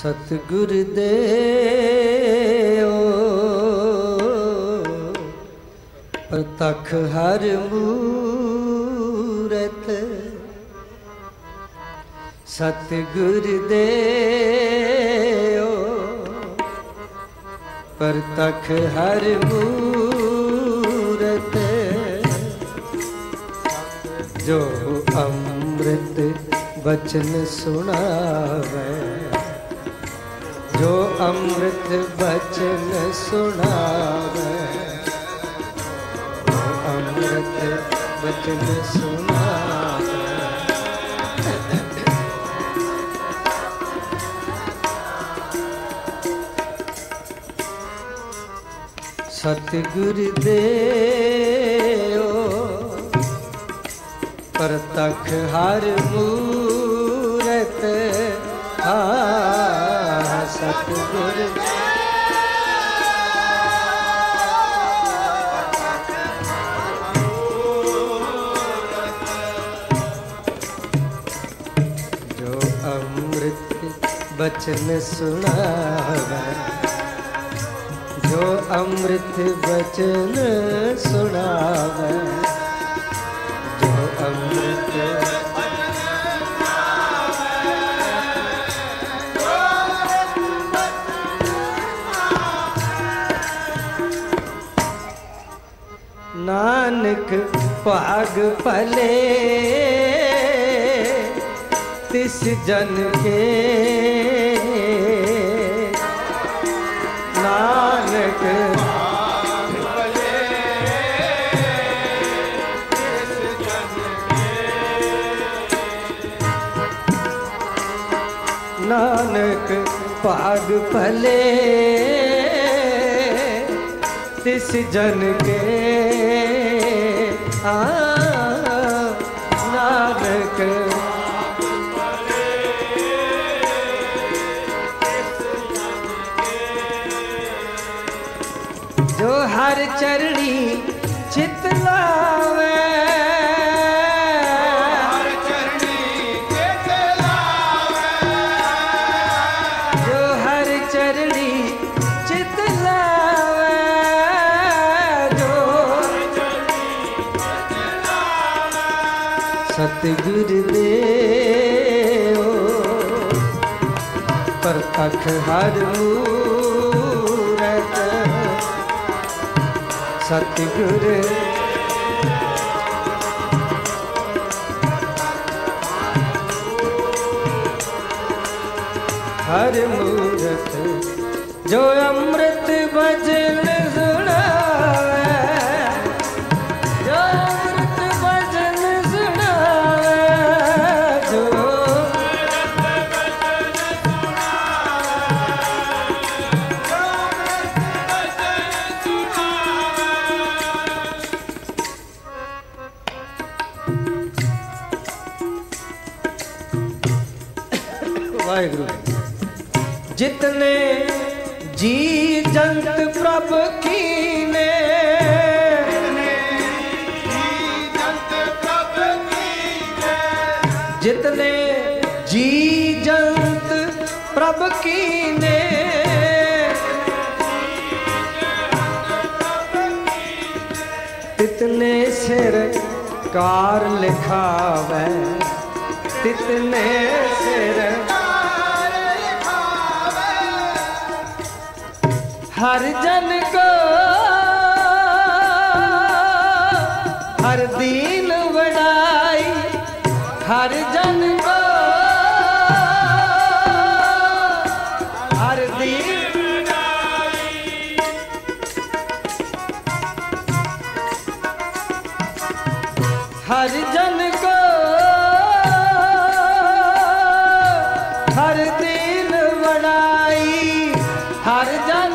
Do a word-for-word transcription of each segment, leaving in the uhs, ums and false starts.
सतगुर देओ परतख हर मूरत, सतगुर देओ परतख हर मूरत, जो अमृत बचन सुनावे, जो अमृत बचन सुनावे, जो अमृत बचन सुनावे, सतगुर देओ परतख हर मूरत। आ सतगुर जो अमृत बचन सुनावे, जो अमृत बचन सुनावे, जो अमृत नानक भाग भले तिस जन के, नानक भाग भले तिस जन के, नानक भाग भले तिस जन के, नानक जो हर चरणी चित लावे, हर चरणी चित लावे, जो हर चरणी चित लावे, सतगुर देओ परतख हर मूरत, सतगुर हर मूरत, जो अमृत बचन सुनावे, जितने जी जंत प्रभु कीने, जितने जी जंत प्रभु कीने, तितने सिर कार लिखावे, तितने सिर हर जन को हर दीन बढ़ाई, हर जन को हर दीन बढ़ाई, हर जन को हर दीन बढ़ाई, हर जन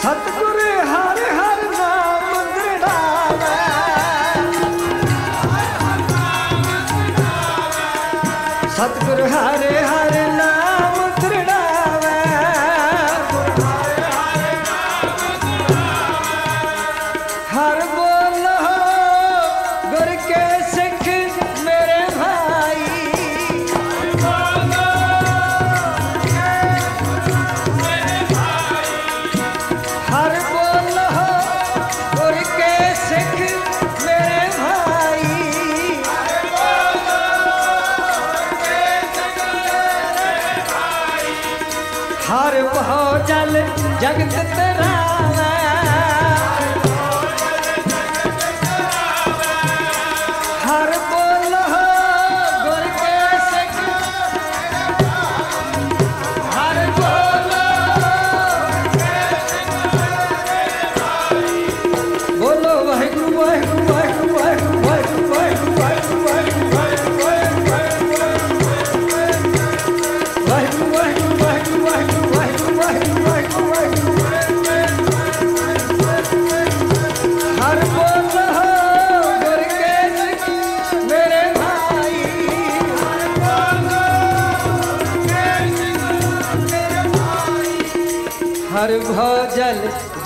सतगुर हर हर नाम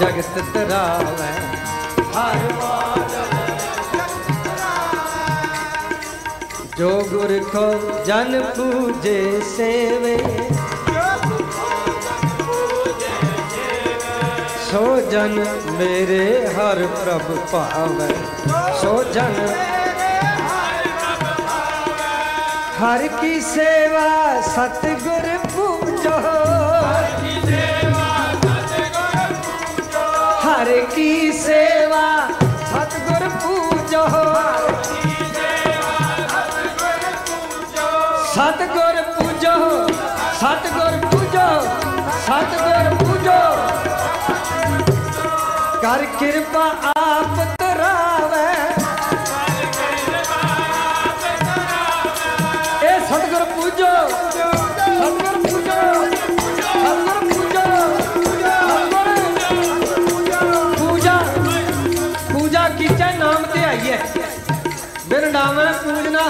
जगत तरावे हर जो गुर को जन पूजे सेवे सो जन मेरे हर प्रभु पावे सो जन हर की सेवा सतगुर पूजो हर की सेवा सतगुर पूजो सतगुर पूजो सतगुर पूजो सतगुर पूजो कर कृपा आप तरावे ए सतगुर पूजो सतगुर पूजो सतगुर नामन पूजना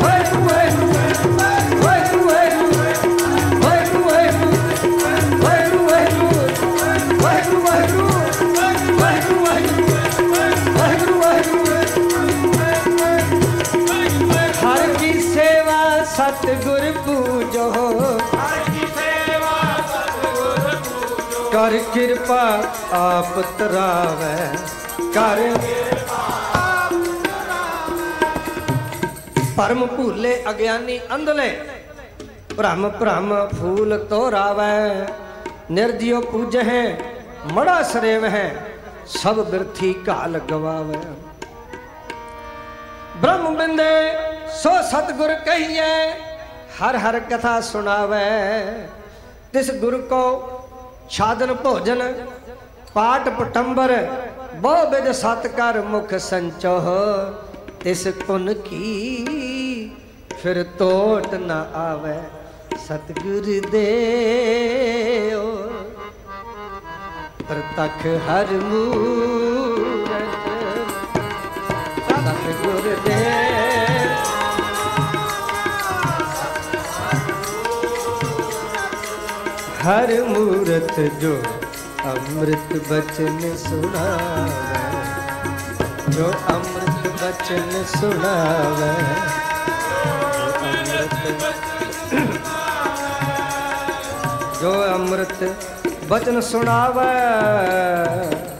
वाहेगुरु वाहेगुरु वाहेगुरु वाहेगुरु वाहेगुरु वाहेगुरु हर की सेवा सतगुर पूजो कर कृपा आप तरावे कर परम भूले अज्ञानी अंधले भ्रम भ्रम फूल तो रावै निर्जीव पूजे हैं मड़ा सरेव है सब वृथि काल गवावे ब्रह्म बिंदे सो सतगुर कहिए हर हर कथा सुनावे तिस गुरु को साधन भोजन पाठ पटंबर बहु बिध सतकर मुख संचोह तिस पुन की फिर तोट न आवे सतगुर देओ परतख हर मूरत सतगुर देओ हर मूरत जो अमृत बचन सुनावे जो अमृत बचन सुनावे जो अमृत बचन सुनावे